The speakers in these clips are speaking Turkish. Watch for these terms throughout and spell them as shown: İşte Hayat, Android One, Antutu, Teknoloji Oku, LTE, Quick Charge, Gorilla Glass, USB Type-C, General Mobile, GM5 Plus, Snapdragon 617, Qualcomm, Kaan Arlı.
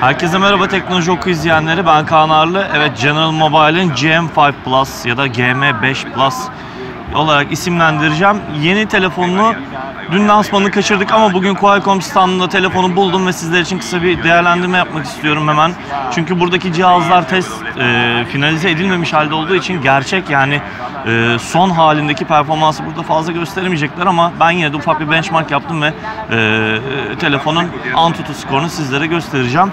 Herkese merhaba teknoloji oku izleyenleri, ben Kaan Arlı. Evet, General Mobile'in GM5 Plus ya da GM5 Plus olarak isimlendireceğim yeni telefonunu. Dün lansmanını kaçırdık ama bugün Qualcomm standında telefonu buldum ve sizler için kısa bir değerlendirme yapmak istiyorum hemen. Çünkü buradaki cihazlar test finalize edilmemiş halde olduğu için gerçek, yani son halindeki performansı burada fazla gösteremeyecekler ama ben yine de ufak bir benchmark yaptım ve telefonun Antutu skorunu sizlere göstereceğim.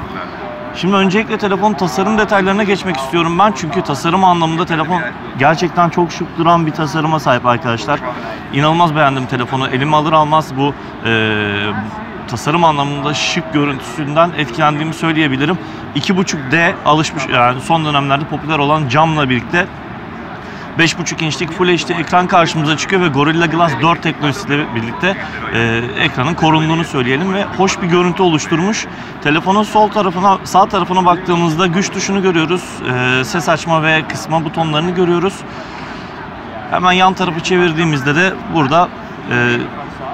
Şimdi öncelikle telefonun tasarım detaylarına geçmek istiyorum ben, çünkü tasarım anlamında telefon gerçekten çok şık duran bir tasarıma sahip arkadaşlar. İnanılmaz beğendim telefonu. Elime alır almaz bu tasarım anlamında şık görüntüsünden etkilendiğimi söyleyebilirim. 2.5D alışmış, yani son dönemlerde popüler olan camla birlikte 5.5 inçlik Full HD ekran karşımıza çıkıyor ve Gorilla Glass 4 teknolojisiyle birlikte ekranın korunduğunu söyleyelim ve hoş bir görüntü oluşturmuş. Telefonun sağ tarafına baktığımızda güç tuşunu görüyoruz, ses açma ve kısma butonlarını görüyoruz. Hemen yan tarafı çevirdiğimizde de burada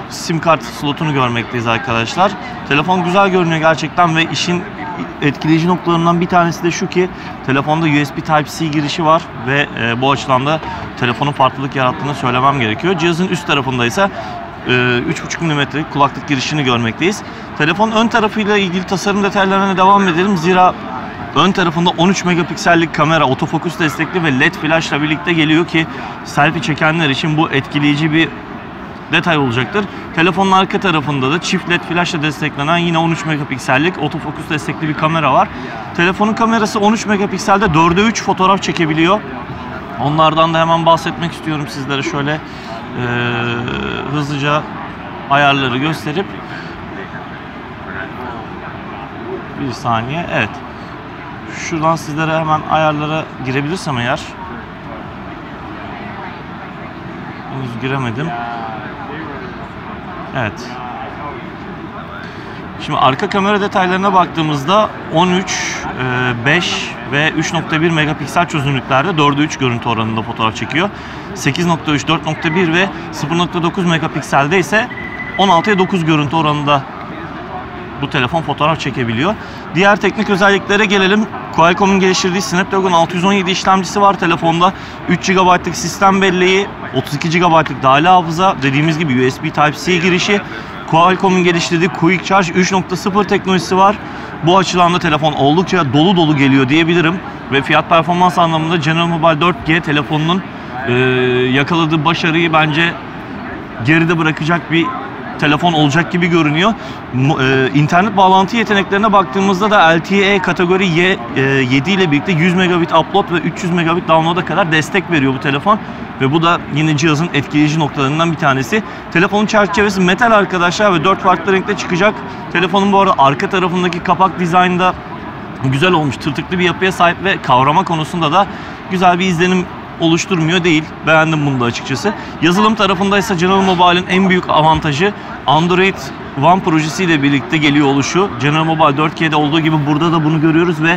sim kart slotunu görmekteyiz arkadaşlar. Telefon güzel görünüyor gerçekten ve işin etkileyici noktalarından bir tanesi de şu ki telefonda USB Type-C girişi var ve bu açıdan da telefonun farklılık yarattığını söylemem gerekiyor. Cihazın üst tarafında ise 3.5 mm'lik kulaklık girişini görmekteyiz. Telefonun ön tarafıyla ilgili tasarım detaylarına devam edelim. Zira ön tarafında 13 megapiksellik kamera, otofokus destekli ve LED flaşla birlikte geliyor ki selfie çekenler için bu etkileyici bir detay olacaktır. Telefonun arka tarafında da çift LED flaşla desteklenen yine 13 megapiksellik otofokus destekli bir kamera var. Telefonun kamerası 13 megapikselde 4'e 3 fotoğraf çekebiliyor. Onlardan da hemen bahsetmek istiyorum sizlere, şöyle hızlıca ayarları gösterip bir saniye. Evet. Şuradan sizlere hemen ayarlara girebilirsem eğer. Henüz giremedim. Evet. Şimdi arka kamera detaylarına baktığımızda 13, 5 ve 3.1 megapiksel çözünürlüklerde 4'e 3 görüntü oranında fotoğraf çekiyor. 8.3, 4.1 ve 0.9 megapikselde ise 16'ya 9 görüntü oranında bu telefon fotoğraf çekebiliyor. Diğer teknik özelliklere gelelim. Qualcomm'un geliştirdiği Snapdragon 617 işlemcisi var telefonda. 3 GB'lık sistem belleği, 32 GB'lık dahili hafıza, dediğimiz gibi USB Type-C girişi, Qualcomm'un geliştirdiği Quick Charge 3.0 teknolojisi var. Bu açıdan da telefon oldukça dolu dolu geliyor diyebilirim. Ve fiyat performans anlamında General Mobile 4G telefonunun yakaladığı başarıyı bence geride bırakacak bir telefon olacak gibi görünüyor. İnternet bağlantı yeteneklerine baktığımızda da LTE kategori 7 ile birlikte 100 megabit upload ve 300 megabit download'a kadar destek veriyor bu telefon. Ve bu da yine cihazın etkileyici noktalarından bir tanesi. Telefonun çerçevesi metal arkadaşlar ve 4 farklı renkte çıkacak. Telefonun bu arada arka tarafındaki kapak dizaynda güzel olmuş. Tırtıklı bir yapıya sahip ve kavrama konusunda da güzel bir izlenim oluşturmuyor değil. Beğendim bunu da açıkçası. Yazılım tarafında ise General Mobile'in en büyük avantajı Android One projesiyle birlikte geliyor oluşu. General Mobile 4G'de olduğu gibi burada da bunu görüyoruz ve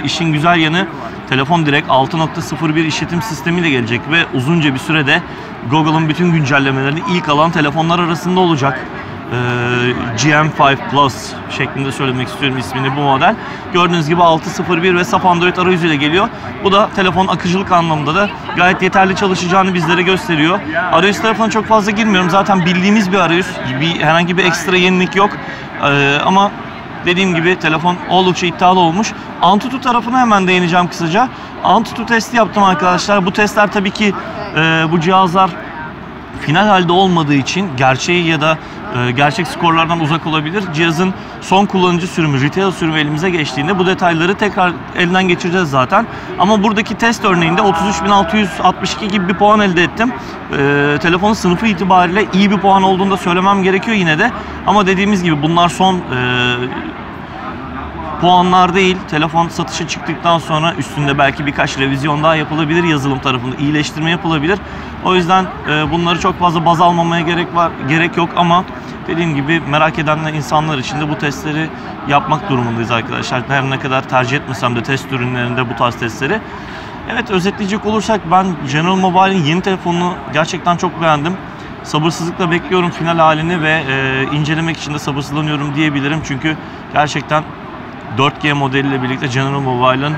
işin güzel yanı telefon direkt 6.01 işletim sistemiyle gelecek ve uzunca bir sürede Google'ın bütün güncellemelerini ilk alan telefonlar arasında olacak. GM5 Plus şeklinde söylemek istiyorum ismini bu model. Gördüğünüz gibi 6.01 ve saf Android arayüzüyle geliyor. Bu da telefonun akıcılık anlamında da gayet yeterli çalışacağını bizlere gösteriyor. Arayüz tarafına çok fazla girmiyorum. Zaten bildiğimiz bir arayüz. Herhangi bir ekstra yenilik yok. Ama dediğim gibi telefon oldukça iddialı olmuş. Antutu tarafına hemen değineceğim kısaca. Antutu testi yaptım arkadaşlar. Bu testler tabii ki bu cihazlar final halde olmadığı için gerçeği ya da gerçek skorlardan uzak olabilir. Cihazın son kullanıcı sürümü, retail sürümü elimize geçtiğinde bu detayları tekrar elden geçireceğiz zaten. Ama buradaki test örneğinde 33.662 gibi bir puan elde ettim. Telefonun sınıfı itibariyle iyi bir puan olduğunu da söylemem gerekiyor yine de. Ama dediğimiz gibi bunlar son puanlar değil. Telefon satışa çıktıktan sonra üstünde belki birkaç revizyon daha yapılabilir. Yazılım tarafında iyileştirme yapılabilir. O yüzden bunları çok fazla baz almamaya gerek yok ama dediğim gibi merak edenler, insanlar için de bu testleri yapmak durumundayız arkadaşlar. Her ne kadar tercih etmesem de test ürünlerinde bu tarz testleri. Evet, özetleyecek olursak ben General Mobile'in yeni telefonunu gerçekten çok beğendim. Sabırsızlıkla bekliyorum final halini ve incelemek için de sabırsızlanıyorum diyebilirim. Çünkü gerçekten 4G modeliyle birlikte General Mobile'ın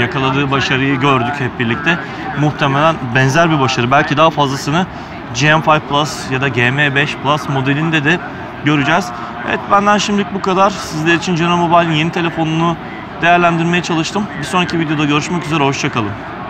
yakaladığı başarıyı gördük hep birlikte. Muhtemelen benzer bir başarı, belki daha fazlasını GM5 Plus ya da GM5 Plus modelinde de göreceğiz. Evet, benden şimdilik bu kadar. Sizler için General Mobile'ın yeni telefonunu değerlendirmeye çalıştım. Bir sonraki videoda görüşmek üzere, hoşça kalın.